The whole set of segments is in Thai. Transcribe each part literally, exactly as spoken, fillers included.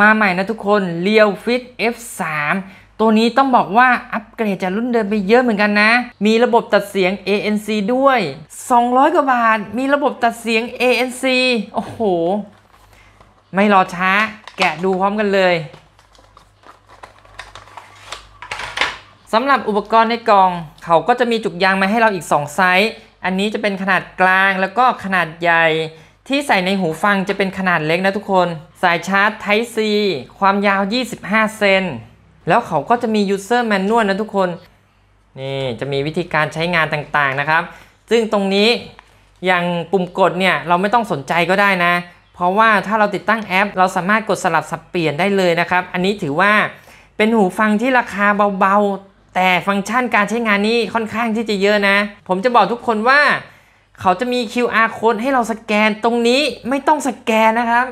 มาใหม่นะทุกคน Realfit เอฟ สาม ตัวนี้ต้องบอกว่าอัปเกรดจากรุ่นเดิมไปเยอะเหมือนกันนะมีระบบตัดเสียง เอ เอ็น ซี ด้วยสองร้อยกว่าบาทมีระบบตัดเสียง เอ เอ็น ซี โอ้โหไม่รอช้าแกะดูพร้อมกันเลยสำหรับอุปกรณ์ในกล่องเขาก็จะมีจุกยางมาให้เราอีกสองไซส์อันนี้จะเป็นขนาดกลางแล้วก็ขนาดใหญ่ที่ใส่ในหูฟังจะเป็นขนาดเล็กนะทุกคนสายชาร์จ Type C ความยาวยี่สิบห้าเซนแล้วเขาก็จะมี User Manual นะทุกคนนี่จะมีวิธีการใช้งานต่างๆนะครับซึ่งตรงนี้อย่างปุ่มกดเนี่ยเราไม่ต้องสนใจก็ได้นะเพราะว่าถ้าเราติดตั้งแอปเราสามารถกดสลับสับเปลี่ยนได้เลยนะครับอันนี้ถือว่าเป็นหูฟังที่ราคาเบาๆแต่ฟังก์ชันการใช้งานนี่ค่อนข้างที่จะเยอะนะผมจะบอกทุกคนว่าเขาจะมี คิว อาร์ Code ให้เราสแกนตรงนี้ไม่ต้องสแกนนะครับ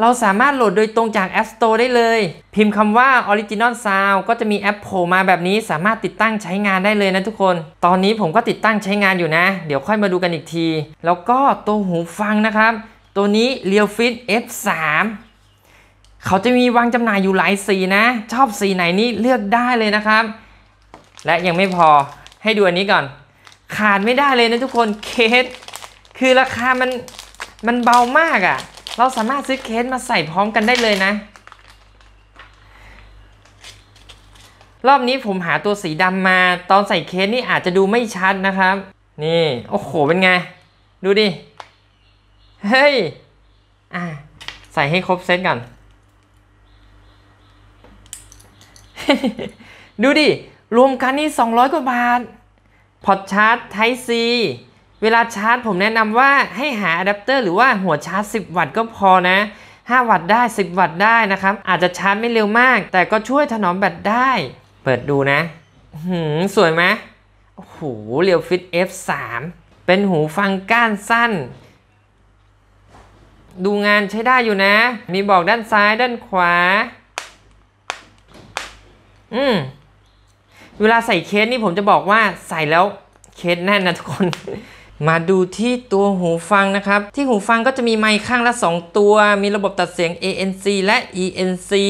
เราสามารถโหลดโดยตรงจาก App Store ได้เลยพิมพ์คำว่า Original Sound ก็จะมีแอปโผล่มาแบบนี้สามารถติดตั้งใช้งานได้เลยนะทุกคนตอนนี้ผมก็ติดตั้งใช้งานอยู่นะเดี๋ยวค่อยมาดูกันอีกทีแล้วก็ตัวหูฟังนะครับตัวนี้ Realfit เอฟ สาม เขาจะมีวางจำหน่ายอยู่หลายสีนะชอบสีไหนนี่เลือกได้เลยนะครับและยังไม่พอให้ดูอันนี้ก่อนขาดไม่ได้เลยนะทุกคนเคสคือราคามันมันเบามากอ่ะเราสามารถซื้อเคสมาใส่พร้อมกันได้เลยนะรอบนี้ผมหาตัวสีดำมาตอนใส่เคสนี่อาจจะดูไม่ชัดนะครับนี่โอ้โหเป็นไงดูดิเฮ้ย อ่ะใส่ให้ครบเซตก่อน ดูดิรวมกันนี่สองร้อยกว่าบาทพอร์ตชาร์จ Type C เวลาชาร์จผมแนะนำว่าให้หาอะแดปเตอร์หรือว่าหัวชาร์จสิบวัตต์ก็พอนะห้าวัตต์ได้สิบวัตต์ได้นะครับอาจจะชาร์จไม่เร็วมากแต่ก็ช่วยถนอมแบตได้เปิดดูนะหืมสวยไหมโอ้โห Realfit เอฟ สาม เป็นหูฟังก้านสั้นดูงานใช้ได้อยู่นะมีบอกด้านซ้ายด้านขวาอืมเวลาใส่เคสนี่ผมจะบอกว่าใส่แล้วเคสแน่นนะทุกคน มาดูที่ตัวหูฟังนะครับที่หูฟังก็จะมีไมค์ข้างละสองตัวมีระบบตัดเสียง เอ เอ็น ซี และ อี เอ็น ซี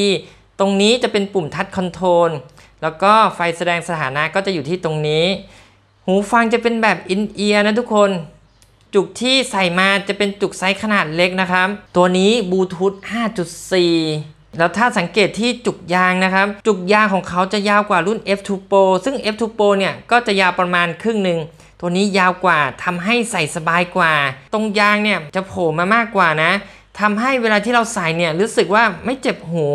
ตรงนี้จะเป็นปุ่มทัชคอนโทรลแล้วก็ไฟแสดงสถานะก็จะอยู่ที่ตรงนี้หูฟังจะเป็นแบบอินเอียร์นะทุกคนจุกที่ใส่มาจะเป็นจุกไซส์ขนาดเล็กนะครับตัวนี้ Bluetooth ห้าจุดสี่ แล้วถ้าสังเกตที่จุกยางนะครับจุกยางของเขาจะยาวกว่ารุ่น เอฟ ทู Pro ซึ่ง เอฟ ทู Pro เนี่ยก็จะยาวประมาณครึ่งหนึ่งตัวนี้ยาวกว่าทำให้ใส่สบายกว่าตรงยางเนี่ยจะโผล่มามากกว่านะทำให้เวลาที่เราใส่เนี่ยรู้สึกว่าไม่เจ็บหู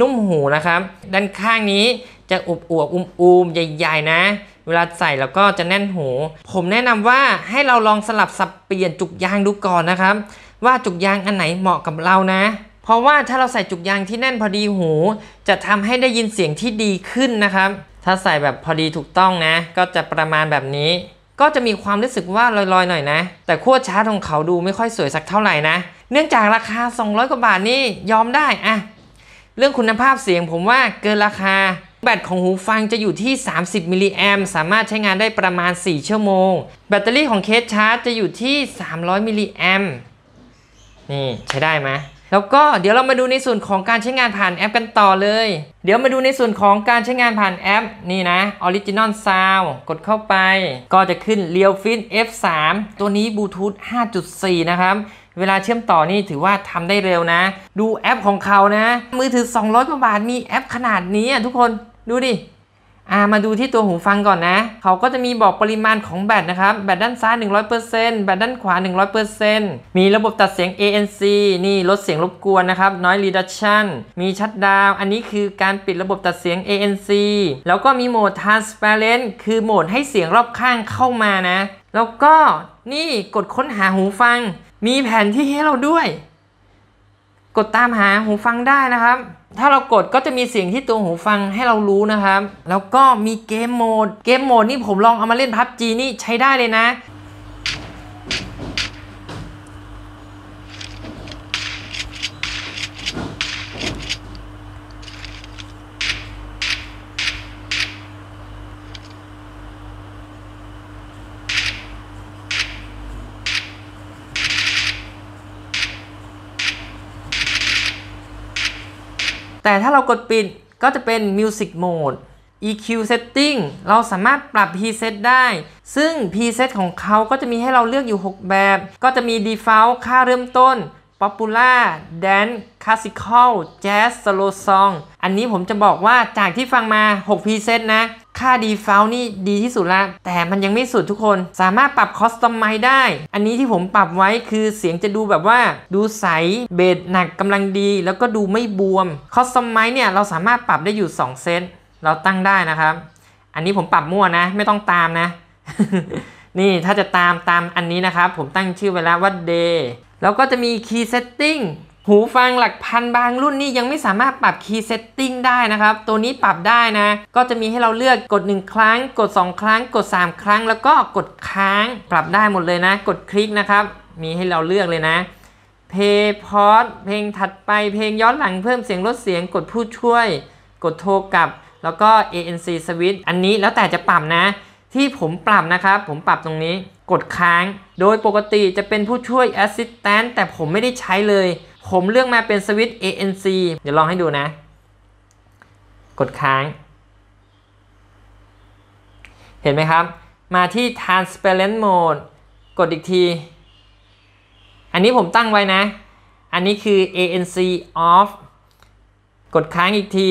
นุ่มหูนะครับด้านข้างนี้จะอวบๆอุ้มๆใหญ่ๆนะเวลาใส่แล้วก็จะแน่นหูผมแนะนำว่าให้เราลองสลับสับเปลี่ยนจุกยางดูก่อนนะครับว่าจุกยางอันไหนเหมาะกับเรานะเพราะว่าถ้าเราใส่จุกยางที่แน่นพอดีหูจะทำให้ได้ยินเสียงที่ดีขึ้นนะครับถ้าใส่แบบพอดีถูกต้องนะก็จะประมาณแบบนี้ก็จะมีความรู้สึกว่าลอยๆหน่อยนะแต่ขั้วชาร์จของเขาดูไม่ค่อยสวยสักเท่าไหร่นะเนื่องจากราคาสองร้อยกว่าบาทนี่ยอมได้อะเรื่องคุณภาพเสียงผมว่าเกินราคาแบตของหูฟังจะอยู่ที่สามสิบมิลลิแอมป์สามารถใช้งานได้ประมาณสี่ชั่วโมงแบตเตอรี่ของเคสชาร์จจะอยู่ที่สามร้อยมิลลิแอมป์นี่ใช้ได้ไหมแล้วก็เดี๋ยวเรามาดูในส่วนของการใช้งานผ่านแอปกันต่อเลยเดี๋ยวมาดูในส่วนของการใช้งานผ่านแอปนี่นะ Original Sound กดเข้าไปก็จะขึ้น Realfit เอฟ สาม ตัวนี้ Bluetooth ห้าจุดสี่ นะครับเวลาเชื่อมต่อนี่ถือว่าทำได้เร็วนะดูแอปของเขานะมือถือสองร้อยกว่าบาทมีแอปขนาดนี้ทุกคนดูดิอ่ามาดูที่ตัวหูฟังก่อนนะเขาก็จะมีบอกปริมาณของแบตนะครับแบตด้านซ้าย หนึ่งร้อยเปอร์เซ็นต์ แบตด้านขวา หนึ่งร้อยเปอร์เซ็นต์ มีระบบตัดเสียง เอ เอ็น ซี นี่ลดเสียงรบกวนนะครับ Noise Reduction มีชัตดาวน์อันนี้คือการปิดระบบตัดเสียง เอ เอ็น ซี แล้วก็มีโหมด Transparent คือโหมดให้เสียงรอบข้างเข้ามานะแล้วก็นี่กดค้นหาหูฟังมีแผนที่ให้เราด้วยกดตามหาหูฟังได้นะครับถ้าเรากดก็จะมีเสียงที่ตัวหูฟังให้เรารู้นะครับแล้วก็มีเกมโหมดเกมโหมดนี่ผมลองเอามาเล่น พับจี นี่ใช้ได้เลยนะ แต่ถ้าเรากดปิดก็จะเป็น Music Mode อี คิว Setting เราสามารถปรับ Preset ได้ซึ่ง Preset ของเขาก็จะมีให้เราเลือกอยู่หกแบบก็จะมี Default ค่าเริ่มต้น Popular Dance Classical Jazz Slow Song อันนี้ผมจะบอกว่าจากที่ฟังมาหก Preset นะค่า Default นี่ดีที่สุดละแต่มันยังไม่สุดทุกคนสามารถปรับ Customize ได้อันนี้ที่ผมปรับไว้คือเสียงจะดูแบบว่าดูใสเบสหนักกำลังดีแล้วก็ดูไม่บวม Customize เนี่ยเราสามารถปรับได้อยู่สองเซตเราตั้งได้นะครับอันนี้ผมปรับมั่วนะไม่ต้องตามนะ นี่ถ้าจะตามตามอันนี้นะครับผมตั้งชื่อไว้แล้วว่า Day แล้วก็จะมี Key Setting หูฟังหลักพันบางรุ่นนี่ยังไม่สามารถปรับ Key Setting ได้นะครับตัวนี้ปรับได้นะก็จะมีให้เราเลือกกดหนึ่งครั้งกดสองครั้งกดสามครั้งแล้วก็กดค้างปรับได้หมดเลยนะกดคลิกนะครับมีให้เราเลือกเลยนะเพลย์พอดเพลงถัดไปเพลงย้อนหลังเพิ่มเสียงลดเสียงกดผู้ช่วยกดโทรกลับแล้วก็ เอ เอ็น ซี Switch อันนี้แล้วแต่จะปรับนะที่ผมปรับนะครับผมปรับตรงนี้กดค้างโดยปกติจะเป็นผู้ช่วย Assistant แต่ผมไม่ได้ใช้เลยผมเลือกมาเป็น Switch เอ เอ็น ซี เดี๋ยวลองให้ดูนะกดค้างเห็นไหมครับมาที่ Transparent Mode กดอีกทีอันนี้ผมตั้งไว้นะอันนี้คือ เอ เอ็น ซี Off กดค้างอีกที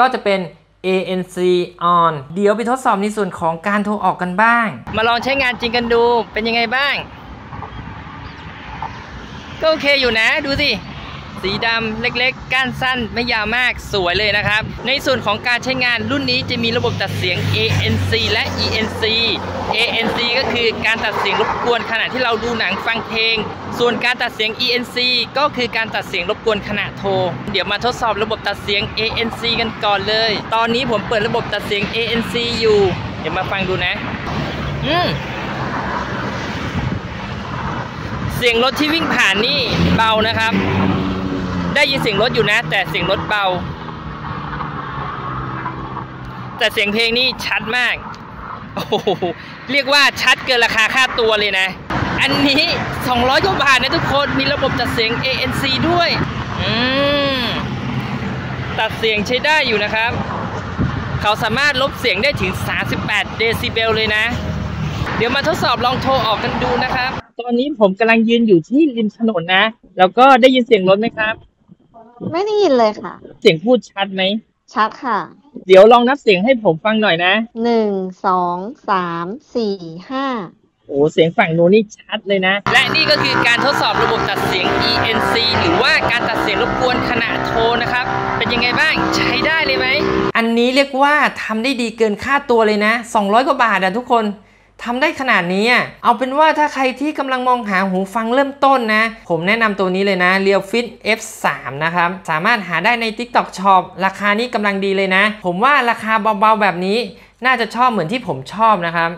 ก็จะเป็น เอ เอ็น ซี on เดี๋ยวไปทดสอบในส่วนของการโทรออกกันบ้างมาลองใช้งานจริงกันดูเป็นยังไงบ้างก็โอเคอยู่นะดูสิสีดำเล็กๆก้านสั้นไม่ยาวมากสวยเลยนะครับในส่วนของการใช้งานรุ่นนี้จะมีระบบตัดเสียง เอ เอ็น ซี และ อี เอ็น ซี เอ เอ็น ซี ก็คือการตัดเสียงรบกวนขณะที่เราดูหนังฟังเพลงส่วนการตัดเสียง อี เอ็น ซี ก็คือการตัดเสียงรบกวนขณะโทรเดี๋ยวมาทดสอบระบบตัดเสียง เอ เอ็น ซี กันก่อนเลยตอนนี้ผมเปิดระบบตัดเสียง เอ เอ็น ซี อยู่เดี๋ยวมาฟังดูนะอืมเสียงรถที่วิ่งผ่านนี่เบานะครับได้ยินเสียงรถอยู่นะแต่เสียงรถเบาแต่เสียงเพลงนี่ชัดมากโอ้โหเรียกว่าชัดเกินราคาค่าตัวเลยนะอันนี้สองร้อยกว่าบาทนะทุกคนมีระบบตัดเสียง เอ เอ็น ซี ด้วยอืมตัดเสียงใช้ได้อยู่นะครับเขาสามารถลบเสียงได้ถึงสามสิบแปดเดซิเบลเลยนะเดี๋ยวมาทดสอบลองโทรออกกันดูนะครับตอนนี้ผมกำลังยืนอยู่ที่ริมถนนนะแล้วก็ได้ยินเสียงรถไหมครับไม่ได้ยินเลยค่ะเสียงพูดชัดไหมชัดค่ะเดี๋ยวลองนับเสียงให้ผมฟังหน่อยนะหนึ่งสองสามสี่ห้าโอ้เสียงฝั่งโน้นนี่ชัดเลยนะและนี่ก็คือการทดสอบระบบตัดเสียง อี เอ็น ซี หรือว่าการตัดเสียงรบกวนขณะโทรนะครับเป็นยังไงบ้างใช้ได้เลยไหมอันนี้เรียกว่าทำได้ดีเกินค่าตัวเลยนะสองร้อยกว่าบาทอะทุกคนทำได้ขนาดนี้เอาเป็นว่าถ้าใครที่กำลังมองหาหูฟังเริ่มต้นนะผมแนะนำตัวนี้เลยนะ Realfit เอฟ สาม นะครับสามารถหาได้ใน TikTok Shop ราคานี้กำลังดีเลยนะผมว่าราคาเบาๆแบบนี้น่าจะชอบเหมือนที่ผมชอบนะครับ